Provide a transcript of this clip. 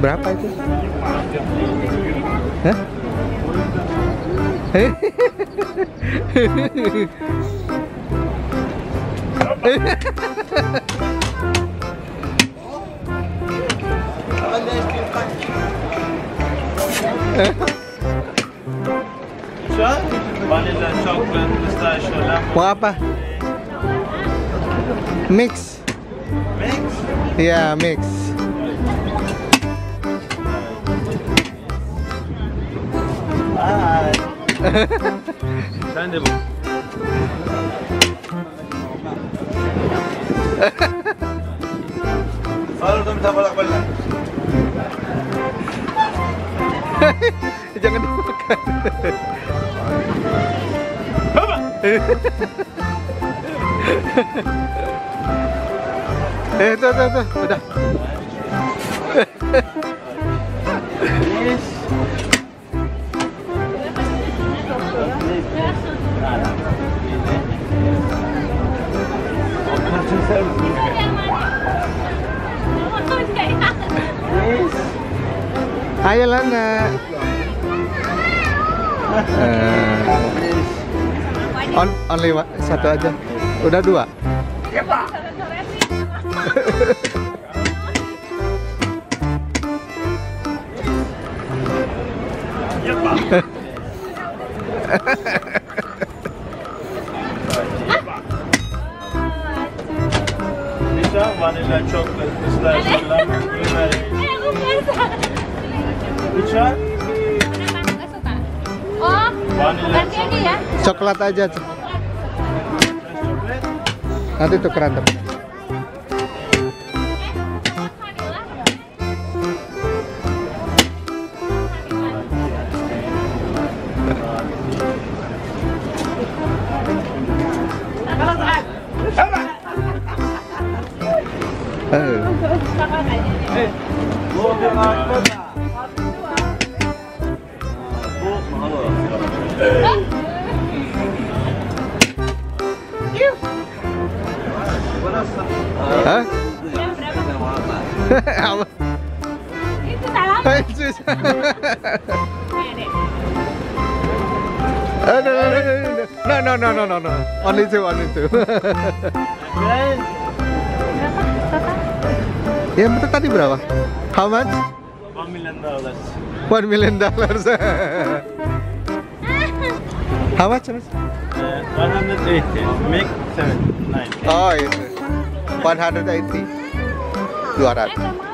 Berapa itu? Hah? Mau apa? Mix. Mix? Ya, mix. Hai. Jangan dimakan. Apa? Tuh, udah. Ayo Lana. Only satu aja. Udah dua. Ya, Pak. Ya, Pak. Bisa vanilla chocolate slash lemon. Bisa? Mana nggak suka? Oh, ganti aja ya? Coklat aja. Nanti tukeran temen. Hah? Apa? Itu salah. No. Only two. Yang betul tadi berapa? How much? $1 million. How much? 180. Make 7, 9. Oh, itu. 180, 200.